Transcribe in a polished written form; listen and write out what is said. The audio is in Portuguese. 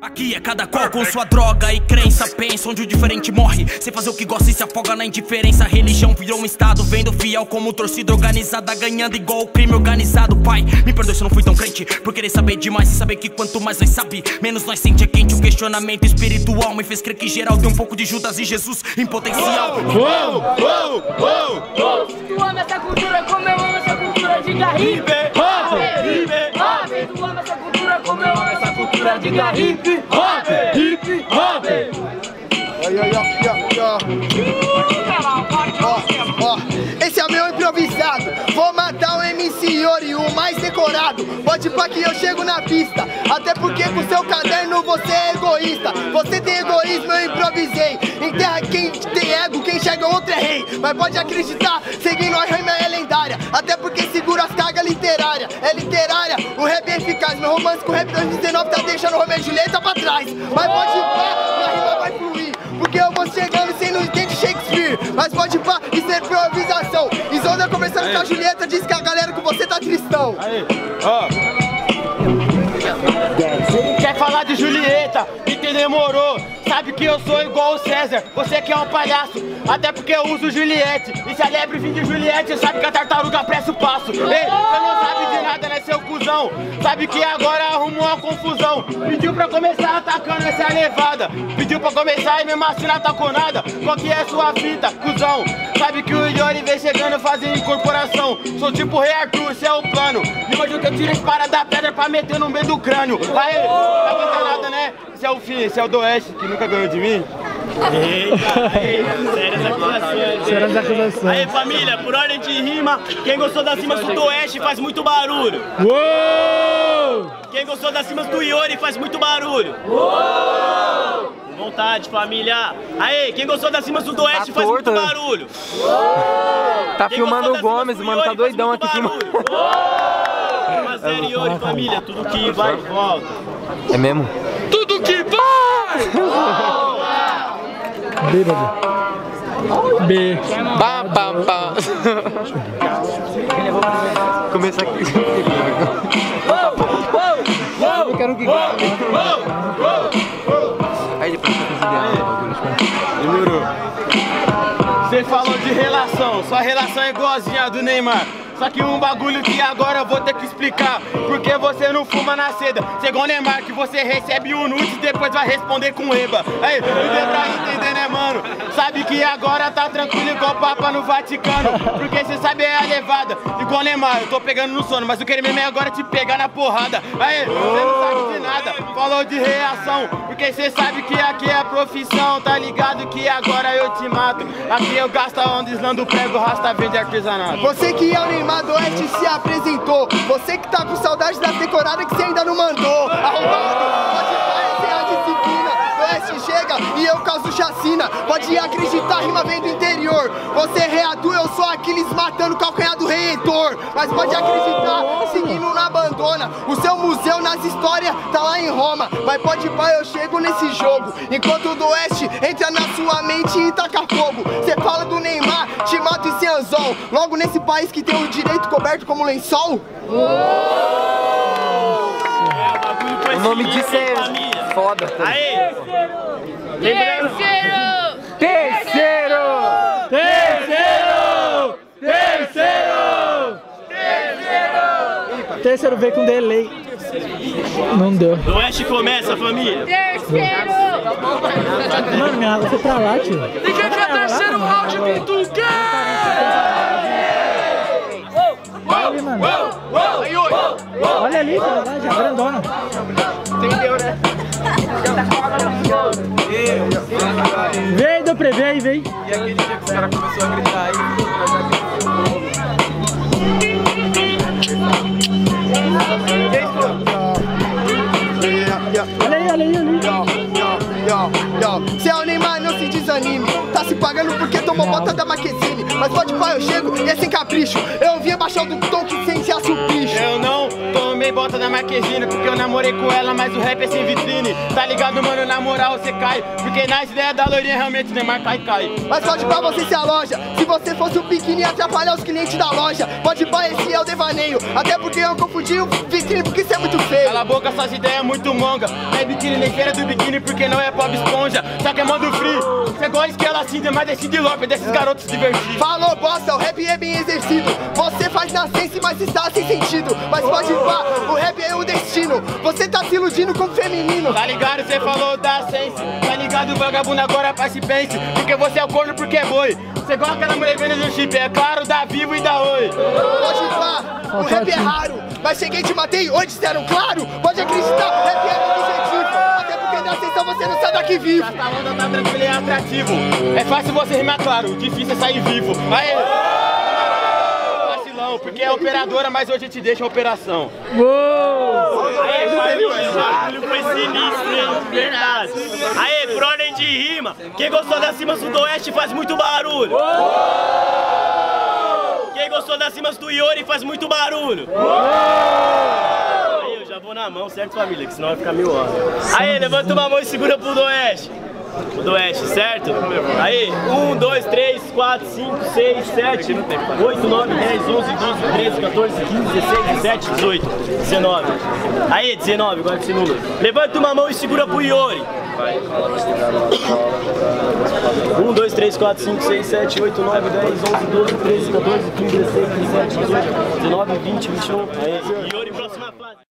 Aqui é cada qual com sua droga e crença. Pensa onde o diferente morre sem fazer o que gosta e se afoga na indiferença. A religião virou um estado, vendo fiel como torcida organizada, ganhando igual o crime organizado. Pai, me perdoe se eu não fui tão crente por querer saber demais e saber que quanto mais nós sabe, menos nós sente. É quente o questionamento espiritual, me fez crer que geral tem um pouco de Judas e Jesus em potencial. Tu ama essa cultura como eu amo essa cultura, diga hippie. Tu ama essa cultura como eu amo essa cultura, diga hippie. Esse é meu improvisado, vou matar o MC Iori, o mais decorado. Pode pá que eu chego na pista, até porque com seu caderno você é egoísta. Você tem egoísmo, eu improvisei. Em terra quem tem ego, quem chega outro é rei. Mas pode acreditar, seguindo a rima é lendária, até porque segura as cargas literárias. É literária, o rap é eficaz. Meu romance com o rap 2019 tá deixando o Romeu e Julieta pra trás. Mas pode pá, minha rima vai fluir, porque eu vou chegando sem não entender Shakespeare. Mas pode pá, isso é improvisação. Isonda conversando aí com a Julieta, diz que a galera com você tá tristão. Aí, ó. Você não quer falar de Julieta, e te demorou. Sabe que eu sou igual o César, você que é um palhaço. Até porque eu uso Juliette, e se a lebre vir de Juliette, sabe que a tartaruga apressa o passo. Ei, você não sabe de nada, né, seu cuzão? Sabe que agora arrumou uma confusão. Pediu pra começar atacando essa levada, pediu pra começar e mesmo assim não atacou nada. Qual que é sua fita, cuzão? Sabe que o Iori vem chegando fazendo incorporação. Sou tipo o Rei Arthur, cê é o plano. E hoje eu tiro a espada da pedra pra meter no meio do crânio. Aí, não aguenta nada, né? Esse é o fim, esse é o Doeste, que nunca ganhou de mim. Eita, eita, sérias acusações. Sérias acusações. Aí, família, por ordem de rima, quem gostou das rimas do Doeste faz muito barulho. Uou! Quem gostou das rimas do Iori faz muito barulho. Uou! Vontade, família. Aí, quem gostou das rimas do Doeste faz muito barulho. Tá filmando o Gomes, mano, tá doidão aqui em cima. Mas é Iori, família, tudo que vai volta. É mesmo? Tudo que vai! Bêbado. B. Ba, ba, ba. Começa aqui. Eu quero que... Aí depois você conseguir. Demorou. Você falou de relação, sua relação é igualzinha a do Neymar. Só que um bagulho que agora eu vou ter que explicar. Porque você não fuma na seda, chegou o Neymar que você recebe um nude e depois vai responder com eba. Aí, não deu pra entender, né, mano? Sabe que agora tá tranquilo igual Papa no Vaticano. Porque você sabe é a levada, igual o Neymar, eu tô pegando no sono. Mas eu quero mesmo agora te pegar na porrada. Aí, você não sabe de nada, falou de reação. Porque você sabe que aqui é a profissão, tá ligado? Que agora eu te mato. Aqui eu gasto a onda, islando o prego, rasta verde artesanato. Você que é o Neymar Doeste se apresentou. Você que tá com saudade da decorada que você ainda não mandou. Arrombado, pode parecer a disciplina. Doeste chega e eu causo chacina. Pode acreditar, rima vem do interior. Você readua, eu sou Aquiles matando o calcanhar do rei Heitor. Mas pode acreditar, seguindo na abandona. O seu museu nas histórias tá lá em Roma. Mas pode pá, eu chego nesse jogo. Enquanto o Doeste entra na sua mente e taca fogo. Você fala do Neymar, te mata e se anzol. Logo nesse país que tem o direito coberto como lençol? É, o nome disso é foda. Aê! Terceiro! Terceiro! Terceiro! Terceiro! Terceiro! Terceiro veio com delay. Não deu. Doeste começa, família. Terceiro! Mano, minha água foi pra lá, tio. E quem quer terceiro round do Tuque? Olha ali, já grandona. Entendeu, né? Vem, do prevê aí, vem. E aquele dia que os caras começaram a gritar aí, olha aí. Se é o Neymar, não se desanime. Tá se pagando porque tomou bota da Marquezine. Mas pode pá, eu chego e é sem capricho. Eu vim abaixar o tom que sem ser a subicho. Eu não tomei sem bota na Marquezine, porque eu namorei com ela, mas o rap é sem vitrine. Tá ligado, mano, na moral você cai, porque nas ideias da loirinha realmente Neymar cai. Mas pode pra você se aloja, se você fosse um biquíni atrapalhar os clientes da loja. Pode pra esse é o devaneio, até porque eu confundi o vitrine, porque isso é muito feio. Cala a boca, essas ideias é muito monga, não é biquíni nem feira do biquíni, porque não é Bob Esponja. Só que é modo free, você gosta que ela cinta, mas decide logo, é desses garotos divertidos. Falou bosta, o rap é bem exercido, você faz nascença, mas está sem sentido. Mas pode pá, o rap é o destino, você tá se iludindo com o feminino. Tá ligado, você falou da sense, tá ligado, vagabundo, agora faz e pense, porque você é o corno porque é boi. Você gosta aquela mulher vendo do chip, é claro, da Vivo e da Oi. Pode pá, o rap é raro, mas cheguei, te matei, hoje disseram claro. Pode acreditar, o rap é muito objetivo, até porque dá atenção, você não sai daqui vivo. Essa onda tá tranquila e é atrativo, é fácil você rimar claro, difícil é sair vivo. Aê! Porque é operadora, mas hoje te deixa a operação. Uou! Aê, Fábio, foi sinistro, hein? Verdade. Aê, por ordem de rima, quem gostou das rimas do Doeste faz muito barulho. Uou! Quem gostou das rimas do Iori faz muito barulho. Uou! Aí, eu já vou na mão, certo, família? Que senão vai ficar meio óbvio. Aê, levanta uma mão e segura pro Doeste. O Doeste, certo? Aí, 1, 2, 3, 4, 5, 6, 7, 8, 9, 10, 11, 12, 13, 14, 15, 16, 17, 18, 19. Aí, 19, guarda esse número. Levanta uma mão e segura pro Iori. 1, 2, 3, 4, 5, 6, 7, 8, 9, 10, 11, 12, 13, 14, 15, 16, 17, 18, 19, 20, 21. Aí, Iori, próxima fase.